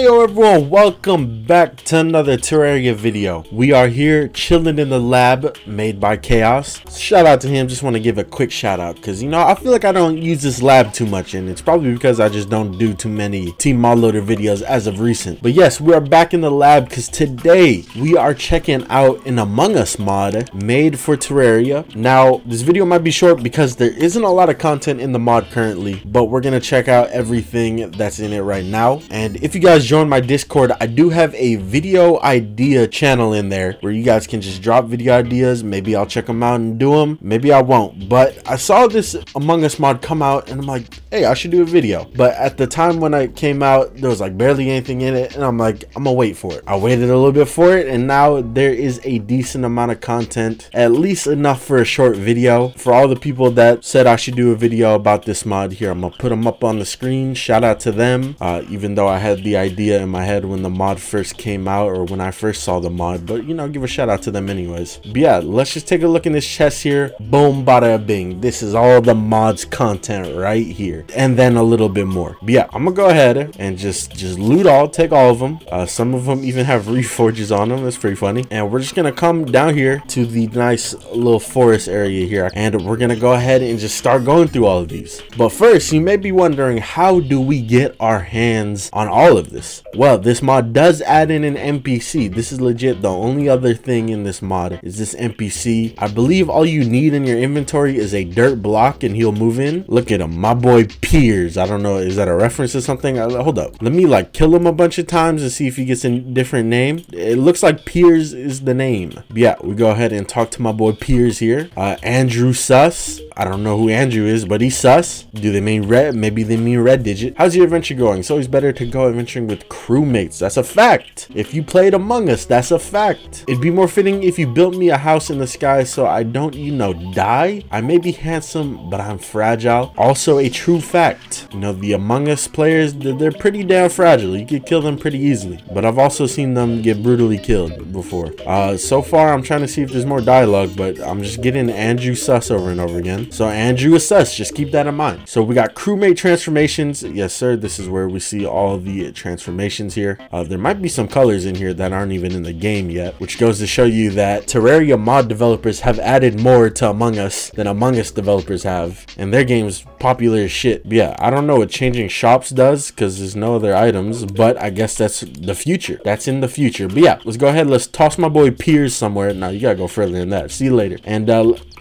Heyo everyone, welcome back to another Terraria video. We are here chilling in the lab made by Chaos. Shout out to him, just want to give a quick shout out because, you know, I feel like I don't use this lab too much and it's probably because I just don't do too many Tmodloader videos as of recent. But yes, we are back in the lab because today we are checking out an Among Us mod made for Terraria. Now, this video might be short because there isn't a lot of content in the mod currently, but we're going to check out everything that's in it right now. And if you guys join my Discord, I do have a video idea channel in there where you guys can just drop video ideas. Maybe I'll check them out and do them, maybe I won't. But I saw this Among Us mod come out and I'm like, hey, I should do a video. But at the time when it came out, there was like barely anything in it and I'm like, I'm gonna wait for it. I waited a little bit for it and now there is a decent amount of content, at least enough for a short video. For all the people that said I should do a video about this mod here, I'm gonna put them up on the screen. Shout out to them, even though I had the idea in my head when the mod first came out, or when I first saw the mod, but you know, give a shout out to them anyways. But yeah, let's just take a look in this chest here. Boom, bada bing, this is all the mod's content right here, and then a little bit more. But yeah, I'm gonna go ahead and just loot all, take all of them. Some of them even have reforges on them, that's pretty funny. And we're just gonna come down here to the nice little forest area here, and we're gonna go ahead and just start going through all of these. But first, you may be wondering, how do we get our hands on all of this? Well, this mod does add in an NPC. This is legit the only other thing in this mod is this NPC. I believe all you need in your inventory is a dirt block and he'll move in. Look at him, my boy Piers. I don't know, is that a reference to something? Hold up, let me like kill him a bunch of times and see if he gets a different name. It looks like Piers is the name. But yeah, we go ahead and talk to my boy Piers here. Andrew sus. I don't know who Andrew is, but he's sus. Do they mean red? Maybe they mean red digit. How's your adventure going? It's always better to go adventure with crewmates. That's a fact. If you played Among Us, that's a fact. It'd be more fitting if you built me a house in the sky so I don't, you know, die. I may be handsome, but I'm fragile. Also a true fact. You know, the Among Us players, they're pretty damn fragile. You could kill them pretty easily, but I've also seen them get brutally killed before. So far, I'm trying to see if there's more dialogue, but I'm just getting Andrew sus over and over again. So Andrew is sus. Just keep that in mind. So we got crewmate transformations. Yes, sir. This is where we see all the transformations here. There might be some colors in here that aren't even in the game yet, which goes to show you that Terraria mod developers have added more to Among Us than Among Us developers have, and their game's popular as shit. But yeah, I don't know what changing shops does because there's no other items, but I guess that's the future. That's in the future. But yeah, let's go ahead, let's toss my boy Piers somewhere. Now you gotta go further than that. See you later. And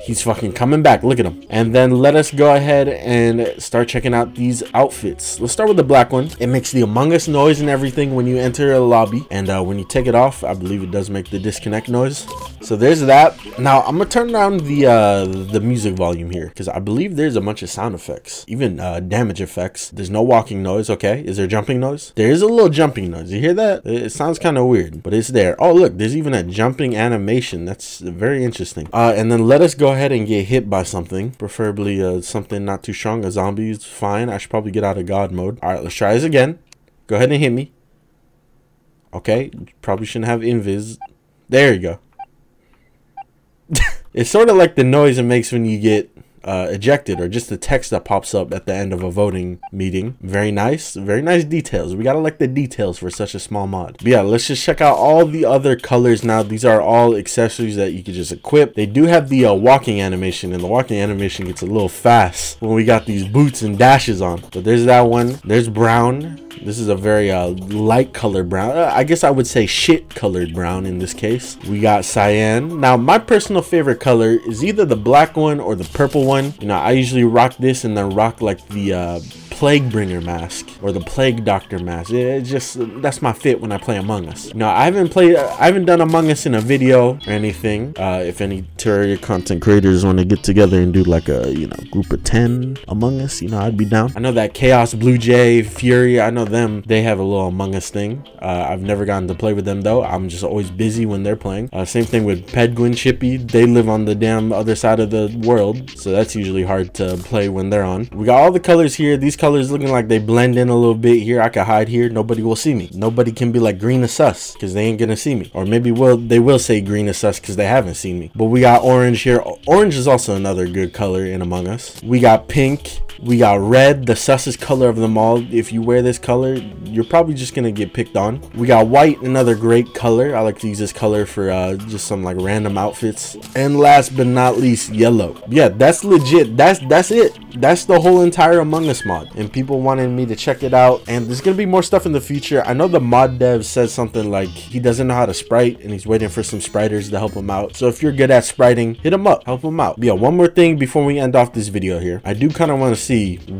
he's fucking coming back, look at him. And then let us go ahead and start checking out these outfits. Let's start with the black one. It makes the Among Us noise and everything when you enter a lobby, and when you take it off, I believe it does make the disconnect noise. So there's that. Now I'm gonna turn down the music volume here because I believe there's a bunch of sound effects, even damage effects. There's no walking noise. Okay, is there jumping noise? There is a little jumping noise. You hear that? It sounds kind of weird, but it's there. Oh look, there's even a jumping animation. That's very interesting. And then let us go ahead and get hit by something, preferably something not too strong. A zombie is fine. I should probably get out of god mode. All right, let's try this again. Go ahead and hit me. Okay, probably shouldn't have invis. There you go. It's sort of like the noise it makes when you get ejected, or just the text that pops up at the end of a voting meeting. Very nice, very nice details. We gotta like the details for such a small mod. But yeah, let's just check out all the other colors now. These are all accessories that you could just equip. They do have the walking animation, and the walking animation gets a little fast when we got these boots and dashes on. But there's that one. There's brown. This is a very light color brown. I guess I would say shit colored brown in this case. We got cyan. Now my personal favorite color is either the black one or the purple one. You know, I usually rock this and then rock like the plague bringer mask or the plague doctor mask. It just, that's my fit when I play Among Us. Now I haven't done Among Us in a video or anything. If any Terraria content creators want to get together and do like a, you know, group of 10 Among Us, you know, I'd be down. I know that Chaos, Blue Jay, Fury, I know them, they have a little Among Us thing. I've never gotten to play with them though. I'm just always busy when they're playing. Same thing with Pedgwin, Chippy. They live on the damn other side of the world, so that's usually hard to play when they're on. We got all the colors here. These colors looking like they blend in a little bit here. I can hide here, nobody will see me. Nobody can be like green is sus because they ain't gonna see me, or maybe they will say green is sus because they haven't seen me. But we got orange here. Orange is also another good color in Among Us. We got pink. We got red, the sussest color of them all. If you wear this color, you're probably just gonna get picked on. We got white, another great color. I like to use this color for just some like random outfits. And last but not least, yellow. Yeah, that's legit. That's it. That's the whole entire Among Us mod, and people wanted me to check it out, and there's gonna be more stuff in the future. I know the mod dev says something like he doesn't know how to sprite and he's waiting for some spriters to help him out. So if you're good at spriting, hit him up, help him out. But yeah, one more thing before we end off this video here, I do kind of want to see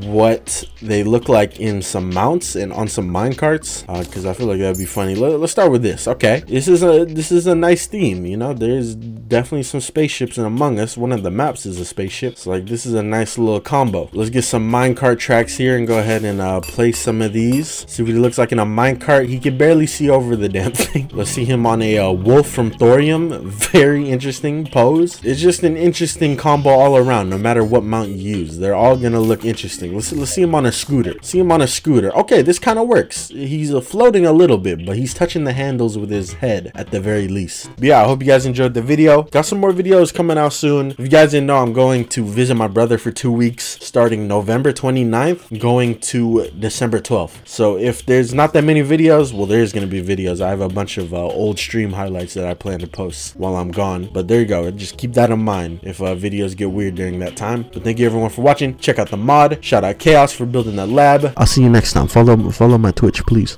what they look like in some mounts and on some mine carts, because I feel like that'd be funny. Let's start with this. Okay, this is a nice theme. You know, there's definitely some spaceships in Among Us. One of the maps is a spaceship, so like this is a nice little combo. Let's get some minecart tracks here and go ahead and play some of these. See what he looks like in a minecart. He can barely see over the damn thing. Let's see him on a wolf from Thorium. Very interesting pose. It's just an interesting combo all around. No matter what mount you use, they're all gonna look interesting. Let's see him on a scooter. See him on a scooter. Okay, this kind of works. He's floating a little bit, but he's touching the handles with his head at the very least. But yeah, I hope you guys enjoyed the video. Got some more videos coming out soon. If you guys didn't know, I'm going to visit my brother for 2 weeks starting November 29th going to December 12th. So if there's not that many videos, well, there's gonna be videos. I have a bunch of old stream highlights that I plan to post while I'm gone, but there you go. Just keep that in mind if videos get weird during that time. But thank you everyone for watching. Check out the mod. Shout out Chaos for building that lab. I'll see you next time. Follow my Twitch, please.